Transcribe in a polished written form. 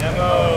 Never.